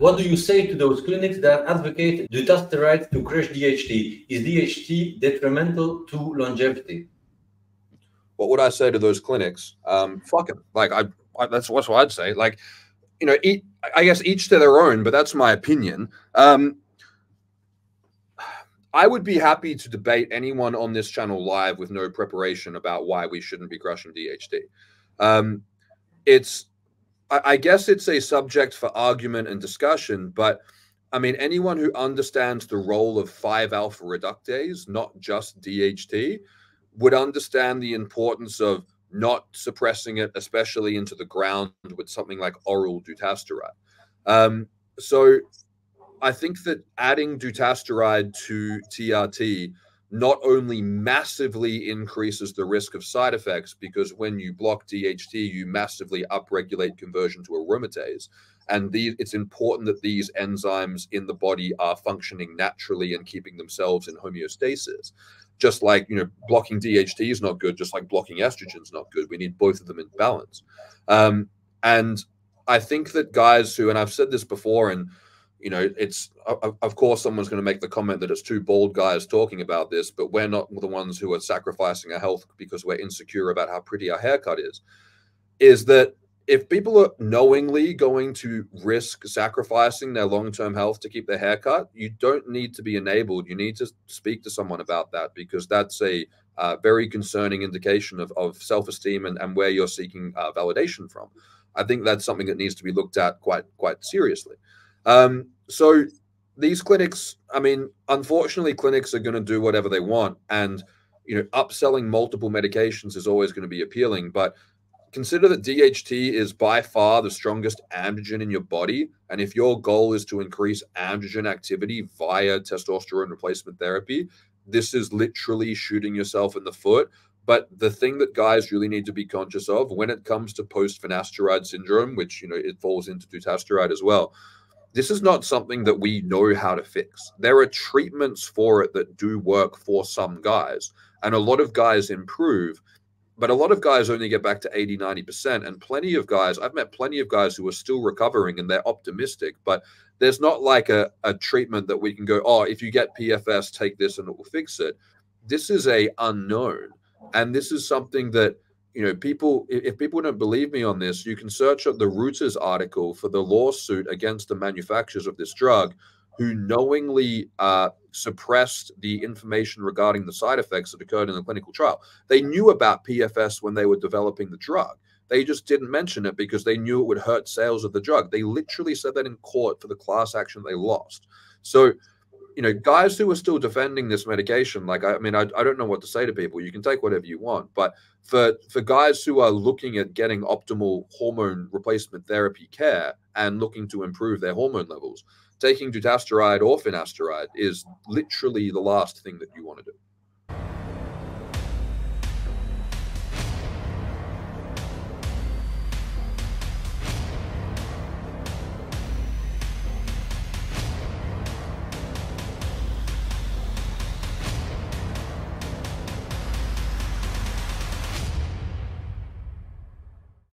What do you say to those clinics that advocate dutasteride to crush DHT? Is DHT detrimental to longevity? What would I say to those clinics? Fuck it. Like, that's what I'd say. Like, you know, I guess each to their own, but that's my opinion. I would be happy to debate anyone on this channel live with no preparation about why we shouldn't be crushing DHT. I guess it's a subject for argument and discussion, but I mean, anyone who understands the role of 5-alpha reductase, not just DHT, would understand the importance of not suppressing it, especially into the ground with something like oral dutasteride. So I think that adding dutasteride to TRT not only massively increases the risk of side effects, because when you block DHT, you massively upregulate conversion to aromatase. And it's important that these enzymes in the body are functioning naturally and keeping themselves in homeostasis. Just like, you know, blocking DHT is not good, just like blocking estrogen is not good. We need both of them in balance. And I think that guys who, and I've said this before, and you know, it's, of course, someone's going to make the comment that it's two bald guys talking about this, but we're not the ones who are sacrificing our health because we're insecure about how pretty our haircut is that if people are knowingly going to risk sacrificing their long-term health to keep their haircut, you don't need to be enabled. You need to speak to someone about that, because that's a very concerning indication of self-esteem and where you're seeking validation from. I think that's something that needs to be looked at quite seriously. So these clinics, I mean, unfortunately, clinics are going to do whatever they want. And, you know, upselling multiple medications is always going to be appealing. But consider that DHT is by far the strongest androgen in your body. And if your goal is to increase androgen activity via testosterone replacement therapy, this is literally shooting yourself in the foot. But the thing that guys really need to be conscious of when it comes to post-finasteride syndrome, which, you know, it falls into dutasteride as well, this is not something that we know how to fix. There are treatments for it that do work for some guys, and a lot of guys improve, but a lot of guys only get back to 80, 90%. And plenty of guys, I've met plenty of guys who are still recovering and they're optimistic, but there's not like a treatment that we can go, oh, if you get PFS, take this and it will fix it. This is an unknown. And this is something that, you know, people, if people don't believe me on this, you can search up the Reuters article for the lawsuit against the manufacturers of this drug who knowingly suppressed the information regarding the side effects that occurred in the clinical trial. They knew about PFS when they were developing the drug. They just didn't mention it because they knew it would hurt sales of the drug. They literally said that in court for the class action they lost. So, you know, guys who are still defending this medication, like, I mean, I don't know what to say to people. You can take whatever you want. But for guys who are looking at getting optimal hormone replacement therapy care and looking to improve their hormone levels, taking dutasteride or finasteride is literally the last thing that you want to do.